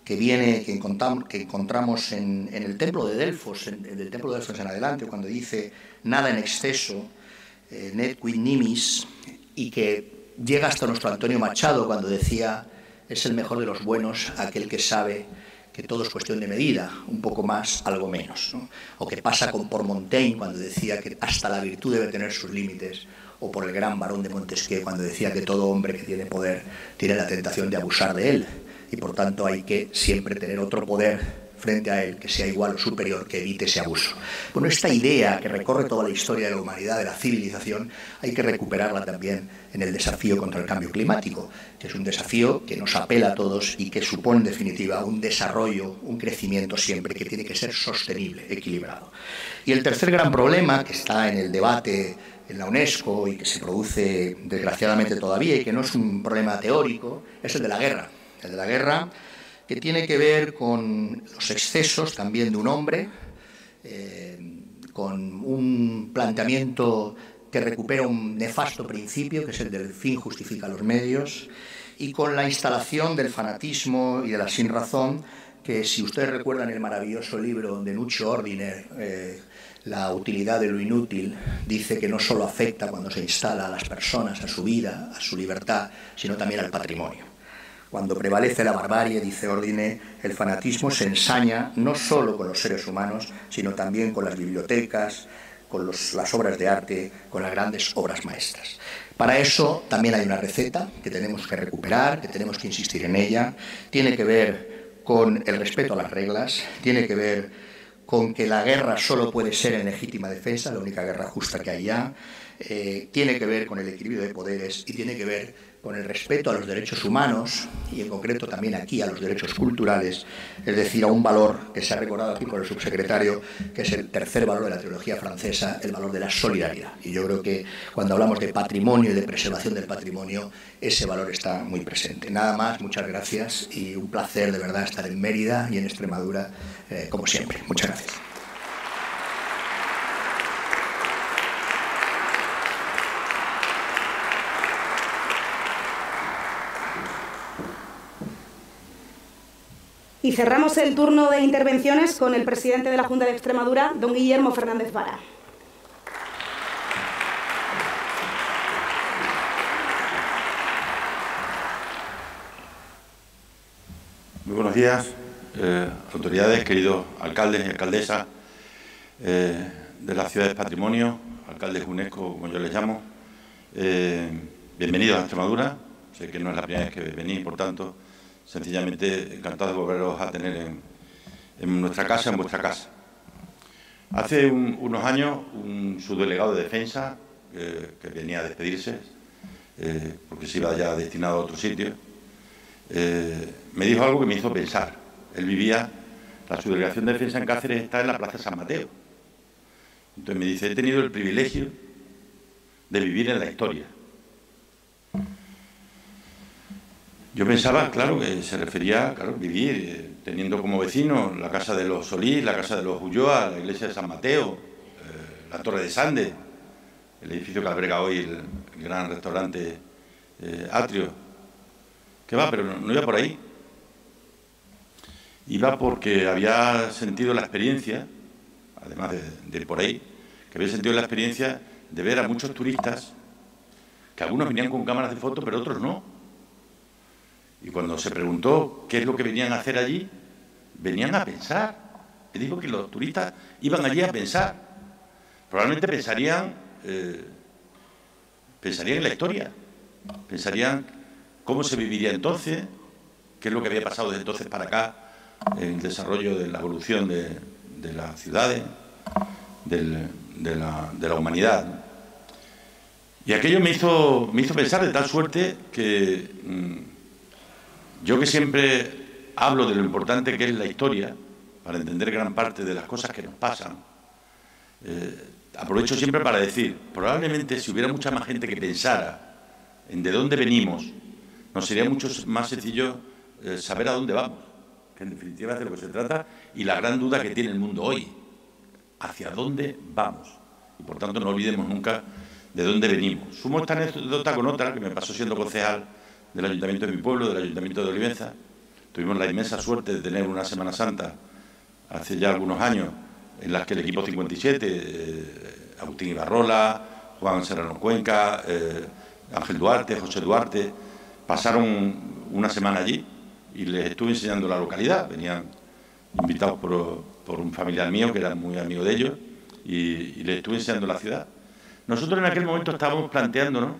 que viene, que, encontram, que encontramos en, en el templo de Delfos, en, en el templo de Delfos en adelante, cuando dice nada en exceso, eh, nec quid nimis, y que llega hasta nuestro Antonio Machado cuando decía es el mejor de los buenos aquel que sabe que todo es cuestión de medida, un poco más, algo menos, ¿no? O que pasa con por Montaigne cuando decía que hasta la virtud debe tener sus límites, o por el gran varón de Montesquieu, cuando decía que todo hombre que tiene poder tiene la tentación de abusar de él, y por tanto hay que siempre tener otro poder frente a él, que sea igual o superior, que evite ese abuso. Bueno, esta idea que recorre toda la historia de la humanidad, de la civilización, hay que recuperarla también en el desafío contra el cambio climático, que es un desafío que nos apela a todos y que supone, en definitiva, un desarrollo, un crecimiento siempre, que tiene que ser sostenible, equilibrado. Y el tercer gran problema, que está en el debate en la UNESCO y que se produce desgraciadamente todavía y que no es un problema teórico, es el de la guerra. El de la guerra que tiene que ver con los excesos también de un hombre, eh, con un planteamiento que recupera un nefasto principio, que es el del fin justifica los medios, y con la instalación del fanatismo y de la sinrazón, que si ustedes recuerdan el maravilloso libro de Nuccio Ordine, eh, La utilidad de lo inútil, dice que no solo afecta cuando se instala a las personas, a su vida, a su libertad, sino también al patrimonio. Cuando prevalece la barbarie, dice Ordine, el fanatismo se ensaña no solo con los seres humanos, sino también con las bibliotecas, con los, las obras de arte, con las grandes obras maestras. Para eso también hay una receta que tenemos que recuperar, que tenemos que insistir en ella. Tiene que ver con el respeto a las reglas, tiene que ver con que la guerra solo puede ser en legítima defensa, la única guerra justa que hay ya, eh, tiene que ver con el equilibrio de poderes y tiene que ver con el respeto a los derechos humanos y en concreto también aquí a los derechos culturales, es decir, a un valor que se ha recordado aquí por el subsecretario, que es el tercer valor de la trilogía francesa, el valor de la solidaridad. Y yo creo que cuando hablamos de patrimonio y de preservación del patrimonio, ese valor está muy presente. Nada más, muchas gracias y un placer de verdad estar en Mérida y en Extremadura. Eh, como siempre. Muchas gracias. Y cerramos el turno de intervenciones con el presidente de la Junta de Extremadura, don Guillermo Fernández Vara. Muy buenos días. Eh, autoridades, queridos alcaldes y alcaldesas eh, de las ciudades patrimonio, alcaldes UNESCO, como yo les llamo, eh, bienvenidos a Extremadura. Sé que no es la primera vez que venís, por tanto, sencillamente encantado de volveros a tener en, en nuestra casa, en vuestra casa. Hace un, unos años, un subdelegado de defensa, eh, que venía a despedirse, eh, porque se iba ya destinado a otro sitio, eh, me dijo algo que me hizo pensar. Él vivía, la subdelegación de defensa en Cáceres está en la Plaza San Mateo. Entonces me dice, he tenido el privilegio de vivir en la historia. Yo pensaba, claro, que se refería a claro, vivir, eh, teniendo como vecino la casa de los Solís, la casa de los Ulloa, la iglesia de San Mateo, eh, la Torre de Sande, el edificio que alberga hoy el, el gran restaurante eh, Atrio. ¿Qué va? Pero no, no iba por ahí. Iba porque había sentido la experiencia, además de, de ir por ahí, que había sentido la experiencia de ver a muchos turistas, que algunos venían con cámaras de fotos, pero otros no. Y cuando se preguntó qué es lo que venían a hacer allí, venían a pensar. Él dijo que los turistas iban allí a pensar. Probablemente pensarían eh, pensarían en la historia, pensarían cómo se viviría entonces, qué es lo que había pasado desde entonces para acá en el desarrollo de la evolución de, de las ciudades, del, de, la, de la humanidad. Y aquello me hizo, me hizo pensar de tal suerte que mmm, yo que siempre hablo de lo importante que es la historia para entender gran parte de las cosas que nos pasan, eh, aprovecho siempre para decir, probablemente si hubiera mucha más gente que pensara en de dónde venimos, nos sería mucho más sencillo eh, saber a dónde vamos, que en definitiva es de lo que se trata y la gran duda que tiene el mundo hoy, hacia dónde vamos. Y por tanto no olvidemos nunca de dónde venimos. Sumo esta anécdota con otra que me pasó siendo concejal del ayuntamiento de mi pueblo, del ayuntamiento de Olivenza. Tuvimos la inmensa suerte de tener una Semana Santa hace ya algunos años en las que el equipo cincuenta y siete, eh, Agustín Ibarrola, Juan Serrano Cuenca, eh, Ángel Duarte, José Duarte, pasaron una semana allí y les estuve enseñando la localidad. Venían invitados por, por un familiar mío que era muy amigo de ellos y, y les estuve enseñando la ciudad. Nosotros en aquel momento estábamos planteándonos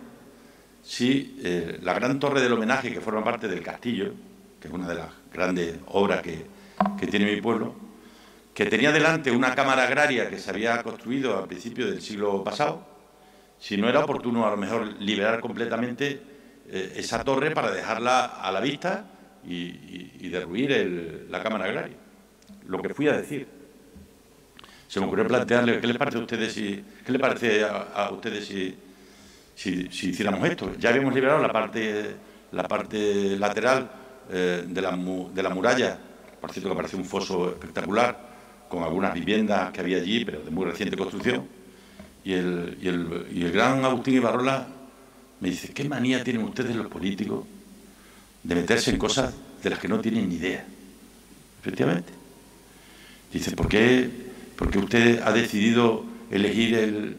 si eh, la gran torre del homenaje que forma parte del castillo, que es una de las grandes obras que, que tiene mi pueblo, que tenía delante una cámara agraria que se había construido a principios del siglo pasado, si no era oportuno a lo mejor liberar completamente eh, esa torre para dejarla a la vista y, y, y derruir el, la cámara agraria. Lo que fui a decir. Se me ocurrió plantearle, ¿qué les parece a ustedes si, qué les parece a, a ustedes si, si, si hiciéramos esto? Ya habíamos liberado la parte, la parte lateral eh, de, la, de la muralla, por cierto que apareció un foso espectacular, con algunas viviendas que había allí, pero de muy reciente construcción, y el, y el, y el gran Agustín Ibarrola me dice, ¿qué manía tienen ustedes los políticos de meterse en cosas de las que no tienen ni idea? Efectivamente. Dice, ¿por qué, por qué usted ha decidido elegir el,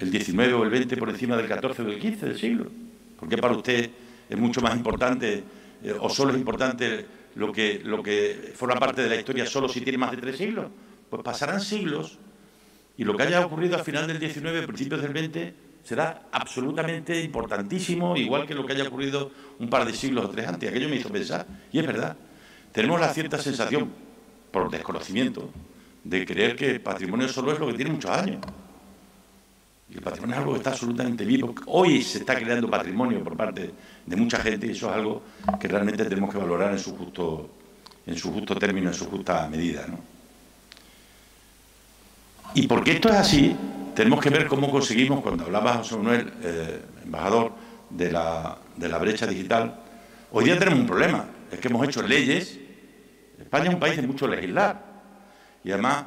el diecinueve o el veinte por encima del catorce o del quince del siglo? ¿Por qué para usted es mucho más importante, eh, o solo es importante lo que, lo que forma parte de la historia solo si tiene más de tres siglos? Pues pasarán siglos y lo que haya ocurrido al final del diecinueve, principios del veinte, será absolutamente importantísimo, igual que lo que haya ocurrido un par de siglos o tres antes. Aquello me hizo pensar, y es verdad, tenemos la cierta sensación, por desconocimiento, de creer que patrimonio solo es lo que tiene muchos años. Y el patrimonio es algo que está absolutamente vivo. Hoy se está creando patrimonio por parte de mucha gente y eso es algo que realmente tenemos que valorar en su justo, en su justo término, en su justa medida, ¿no? Y porque esto es así, tenemos que ver cómo conseguimos, cuando hablaba José Manuel, eh, embajador, de la, de la brecha digital, hoy día tenemos un problema, es que hemos hecho leyes. España es un país de mucho legislar y además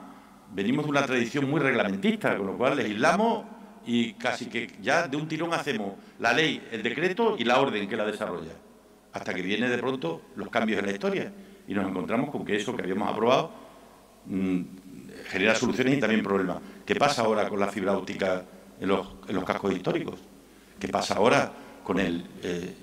venimos de una tradición muy reglamentista, con lo cual legislamos y casi que ya de un tirón hacemos la ley, el decreto y la orden que la desarrolla, hasta que vienen de pronto los cambios en la historia y nos encontramos con que eso que habíamos aprobado mmm, genera soluciones y también problemas. ¿Qué pasa ahora con la fibra óptica en los, en los cascos históricos? ¿Qué pasa ahora con el eh,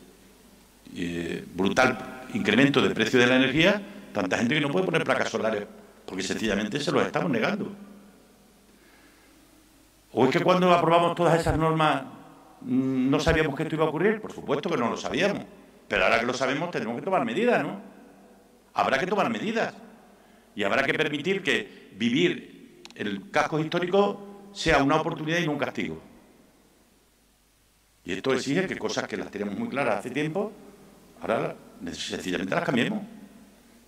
eh, brutal incremento del precio de la energía? Tanta gente que no puede poner placas solares porque sencillamente se los estamos negando. ¿O es que cuando aprobamos todas esas normas no sabíamos que esto iba a ocurrir? Por supuesto que no lo sabíamos, pero ahora que lo sabemos tenemos que tomar medidas, ¿no? Habrá que tomar medidas y habrá que permitir que vivir el casco histórico sea una oportunidad y no un castigo. Y esto exige que cosas que las teníamos muy claras hace tiempo, ahora sencillamente las cambiemos.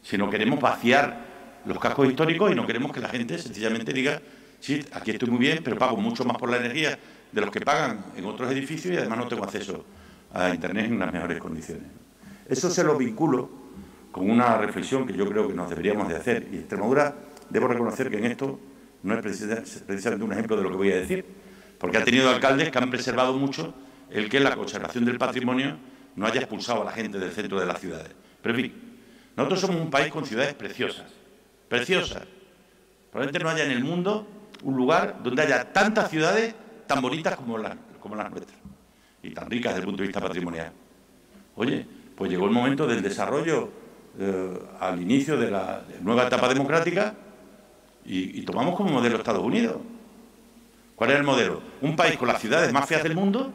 Si no queremos vaciar los cascos históricos y no queremos que la gente sencillamente diga, sí, aquí estoy muy bien, pero pago mucho más por la energía de los que pagan en otros edificios y además no tengo acceso a Internet en unas mejores condiciones. Eso se lo vinculo con una reflexión que yo creo que nos deberíamos de hacer. Y Extremadura, debo reconocer que en esto no es precisamente un ejemplo de lo que voy a decir, porque ha tenido alcaldes que han preservado mucho el que la conservación del patrimonio no haya expulsado a la gente del centro de las ciudades. Pero en fin, nosotros somos un país con ciudades preciosas, preciosas. Probablemente no haya en el mundo un lugar donde haya tantas ciudades tan bonitas como las, como las nuestras y tan ricas desde el punto de vista patrimonial. Oye, pues llegó el momento del desarrollo eh, al inicio de la nueva etapa democrática y, y tomamos como modelo Estados Unidos. ¿Cuál es el modelo? Un país con las ciudades más feas del mundo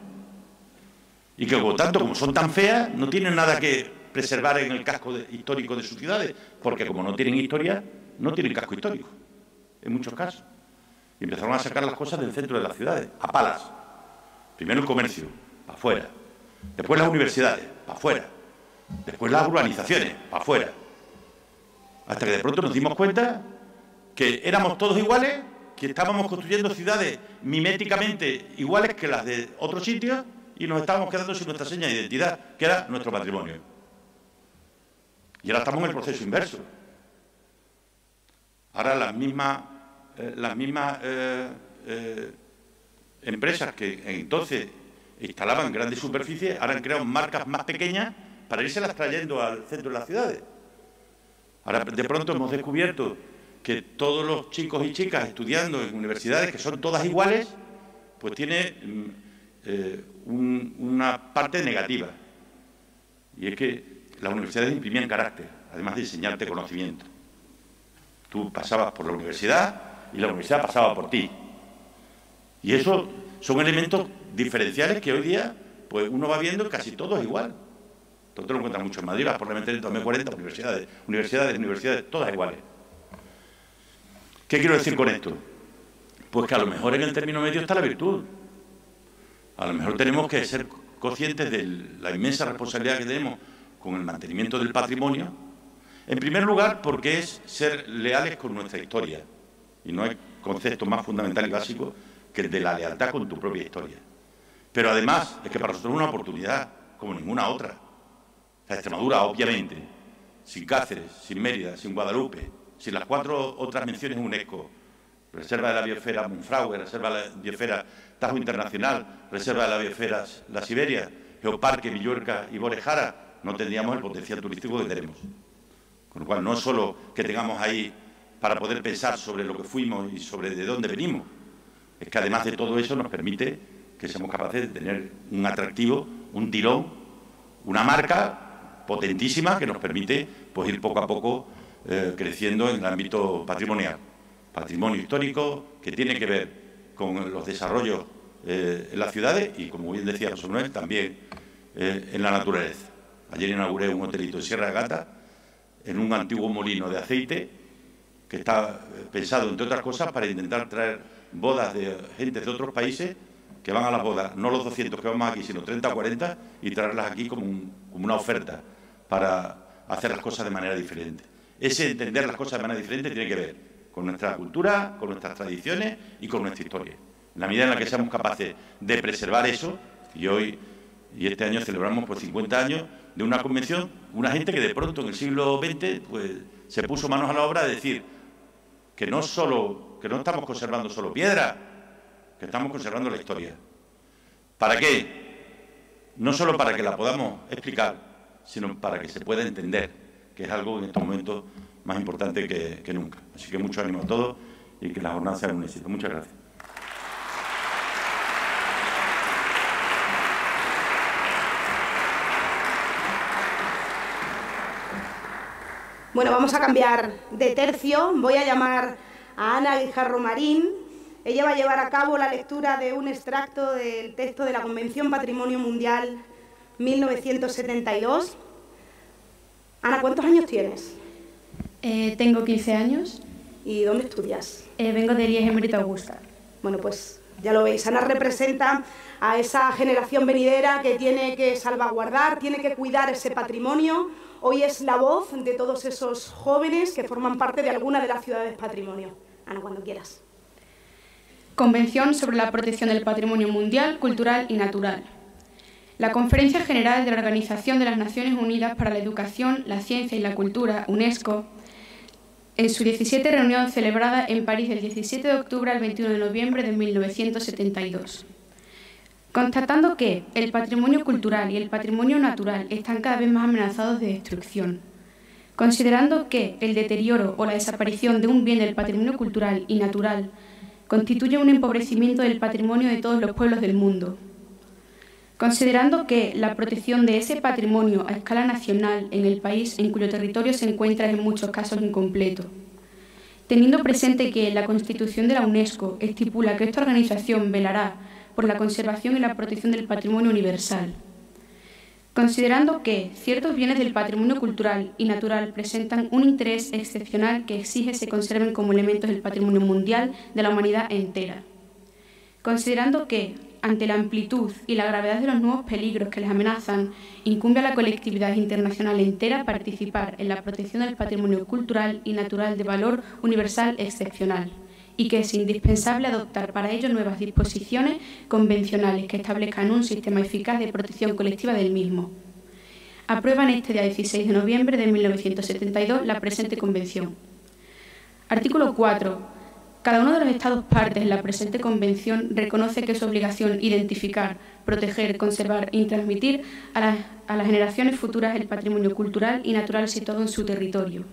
y que, por tanto, como son tan feas, no tienen nada que preservar en el casco de, histórico de sus ciudades, porque como no tienen historia, no tienen casco histórico, en muchos casos. Y empezaron a sacar las cosas del centro de las ciudades, a palas. Primero el comercio, para afuera. Después las universidades, para afuera. Después las urbanizaciones, para afuera. Hasta que de pronto nos dimos cuenta que éramos todos iguales, que estábamos construyendo ciudades miméticamente iguales que las de otros sitios y nos estábamos quedando sin nuestra seña de identidad, que era nuestro patrimonio. Y ahora estamos en el proceso inverso. Ahora las mismas, eh, las mismas eh, eh, empresas que entonces instalaban grandes superficies, ahora han creado marcas más pequeñas para irselas trayendo al centro de las ciudades. Ahora de pronto hemos descubierto que todos los chicos y chicas estudiando en universidades, que son todas iguales, pues tiene eh, un, una parte negativa. Y es que las universidades imprimían carácter, además de enseñarte conocimiento. Tú pasabas por la universidad y la universidad pasaba por ti. Y eso son elementos diferenciales que hoy día pues uno va viendo casi todos igual. Tú te lo encuentras mucho en Madrid, vas por la meter en cuarenta universidades, universidades, universidades, todas iguales. ¿Qué quiero decir con esto? Pues que a lo mejor en el término medio está la virtud. A lo mejor tenemos que ser conscientes de la inmensa responsabilidad que tenemos con el mantenimiento del patrimonio. En primer lugar, porque es ser leales con nuestra historia. Y no hay concepto más fundamental y básico que el de la lealtad con tu propia historia. Pero además, es que para nosotros es una oportunidad como ninguna otra. La Extremadura, obviamente, sin Cáceres, sin Mérida, sin Guadalupe, sin las cuatro otras menciones UNESCO, Reserva de la Biosfera Monfragüe, Reserva de la Biosfera Tajo Internacional, Reserva de la Biosfera La Siberia, Geoparque, Villuerca y Borejara, no tendríamos el potencial turístico que tenemos. Con lo cual, no es solo que tengamos ahí para poder pensar sobre lo que fuimos y sobre de dónde venimos, es que además de todo eso nos permite que seamos capaces de tener un atractivo, un tirón, una marca potentísima que nos permite pues ir poco a poco Eh, creciendo en el ámbito patrimonial, patrimonio histórico que tiene que ver con los desarrollos eh, en las ciudades y, como bien decía José Manuel, también eh, en la naturaleza. Ayer inauguré un hotelito en Sierra de Gata, en un antiguo molino de aceite que está pensado, entre otras cosas, para intentar traer bodas de gente de otros países que van a las bodas, no los doscientos que vamos aquí, sino treinta o cuarenta, y traerlas aquí como, un, como una oferta para hacer las cosas de manera diferente. Ese entender las cosas de manera diferente tiene que ver con nuestra cultura, con nuestras tradiciones y con nuestra historia. En la medida en la que seamos capaces de preservar eso, y hoy y este año celebramos pues, cincuenta años de una convención, una gente que de pronto en el siglo veinte pues, se puso manos a la obra de decir que no, solo, que no estamos conservando solo piedra, que estamos conservando la historia. ¿Para qué? No solo para que la podamos explicar, sino para que se pueda entender, que es algo en estos momentos más importante que, que nunca. Así que mucho ánimo a todos y que la jornada sea un éxito. Muchas gracias. Bueno, vamos a cambiar de tercio. Voy a llamar a Ana Guijarro Marín. Ella va a llevar a cabo la lectura de un extracto del texto de la Convención Patrimonio Mundial mil novecientos setenta y dos. Ana, ¿cuántos años tienes? Eh, tengo quince años. ¿Y dónde estudias? Eh, vengo de Elías Emérito Augusta. Bueno, pues ya lo veis, Ana representa a esa generación venidera que tiene que salvaguardar, tiene que cuidar ese patrimonio. Hoy es la voz de todos esos jóvenes que forman parte de alguna de las ciudades patrimonio. Ana, cuando quieras. Convención sobre la protección del patrimonio mundial, cultural y natural. La Conferencia General de la Organización de las Naciones Unidas para la Educación, la Ciencia y la Cultura, UNESCO, en su diecisiete reunión celebrada en París del diecisiete de octubre al veintiuno de noviembre de mil novecientos setenta y dos. Constatando que el patrimonio cultural y el patrimonio natural están cada vez más amenazados de destrucción. Considerando que el deterioro o la desaparición de un bien del patrimonio cultural y natural constituye un empobrecimiento del patrimonio de todos los pueblos del mundo. Considerando que la protección de ese patrimonio a escala nacional en el país en cuyo territorio se encuentra en muchos casos incompleto, Teniendo presente que la Constitución de la UNESCO estipula que esta organización velará por la conservación y la protección del patrimonio universal. Considerando que ciertos bienes del patrimonio cultural y natural presentan un interés excepcional que exige se conserven como elementos del patrimonio mundial de la humanidad entera. Considerando que, ante la amplitud y la gravedad de los nuevos peligros que les amenazan, incumbe a la colectividad internacional entera participar en la protección del patrimonio cultural y natural de valor universal excepcional, y que es indispensable adoptar para ello nuevas disposiciones convencionales que establezcan un sistema eficaz de protección colectiva del mismo. Aprueban este día dieciséis de noviembre de mil novecientos setenta y dos la presente Convención. Artículo cuatro. Cada uno de los Estados partes en la presente Convención reconoce que es su obligación identificar, proteger, conservar y transmitir a las, a las generaciones futuras el patrimonio cultural y natural situado en su territorio.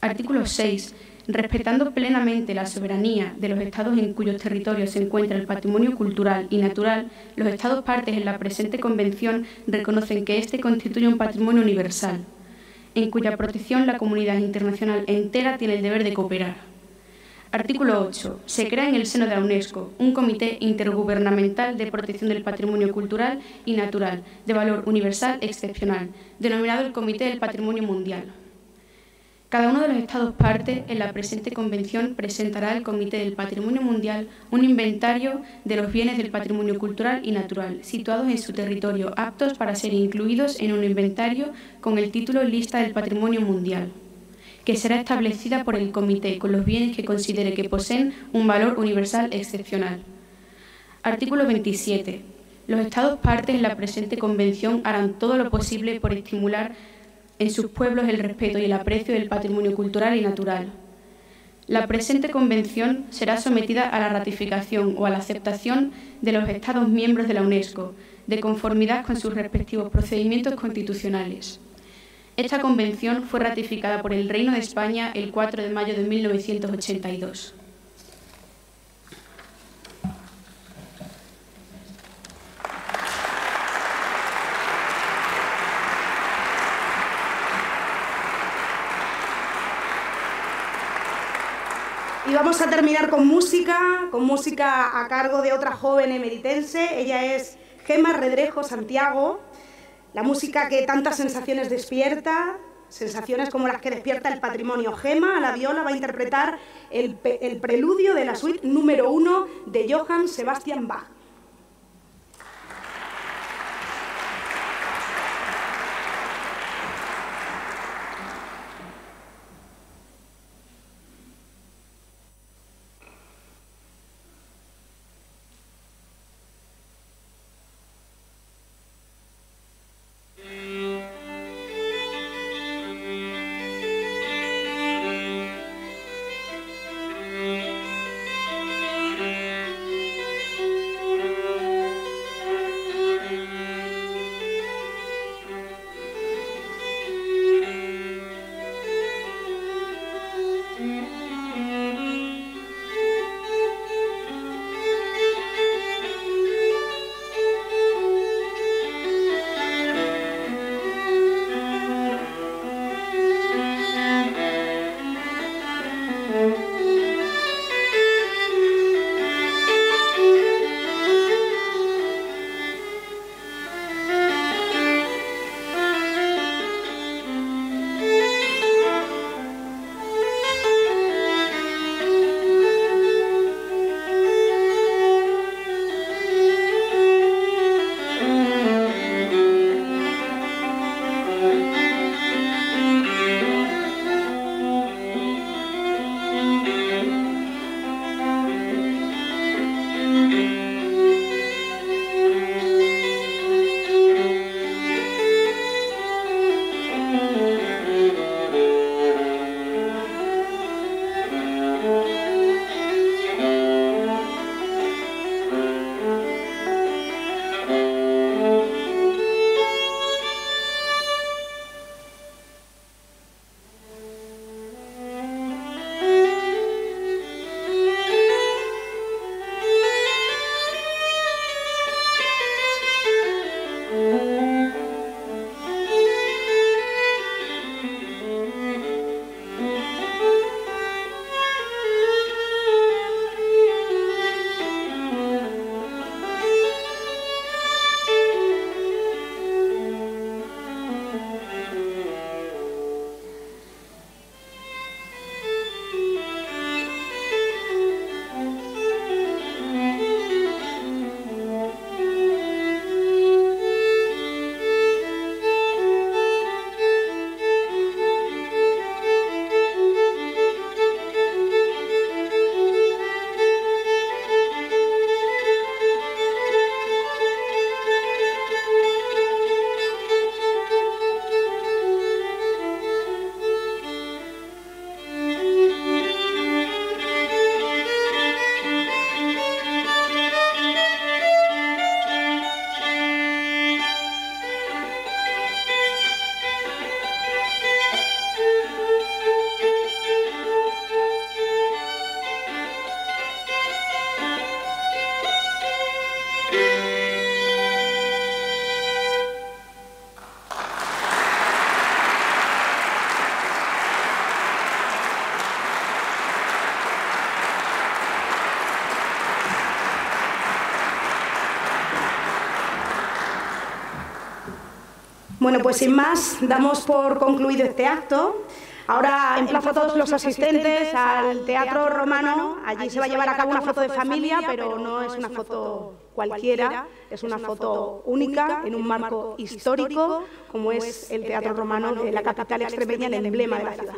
Artículo seis. Respetando plenamente la soberanía de los Estados en cuyos territorios se encuentra el patrimonio cultural y natural, los Estados partes en la presente Convención reconocen que éste constituye un patrimonio universal, en cuya protección la comunidad internacional entera tiene el deber de cooperar. Artículo ocho. Se crea en el seno de la UNESCO un Comité Intergubernamental de Protección del Patrimonio Cultural y Natural de Valor Universal Excepcional, denominado el Comité del Patrimonio Mundial. Cada uno de los Estados partes en la presente Convención presentará al Comité del Patrimonio Mundial un inventario de los bienes del patrimonio cultural y natural situados en su territorio aptos para ser incluidos en un inventario con el título Lista del Patrimonio Mundial, que será establecida por el Comité con los bienes que considere que poseen un valor universal excepcional. Artículo veintisiete. Los Estados partes en la presente Convención harán todo lo posible por estimular en sus pueblos el respeto y el aprecio del patrimonio cultural y natural. La presente Convención será sometida a la ratificación o a la aceptación de los Estados miembros de la UNESCO, de conformidad con sus respectivos procedimientos constitucionales. Esta Convención fue ratificada por el Reino de España el cuatro de mayo de mil novecientos ochenta y dos. Y vamos a terminar con música, con música a cargo de otra joven emeritense. Ella es Gemma Redrejo Santiago. La música que tantas sensaciones despierta, sensaciones como las que despierta el patrimonio. Gemma, a la viola, va a interpretar el, el preludio de la suite número uno de Johann Sebastian Bach. Bueno, pues sin más, damos por concluido este acto. Ahora emplazo a todos los asistentes al Teatro Romano. Allí se va a llevar a cabo una foto de familia, pero no es una foto cualquiera, es una foto única en un marco histórico, como es el Teatro Romano de la capital extremeña, el emblema de la ciudad.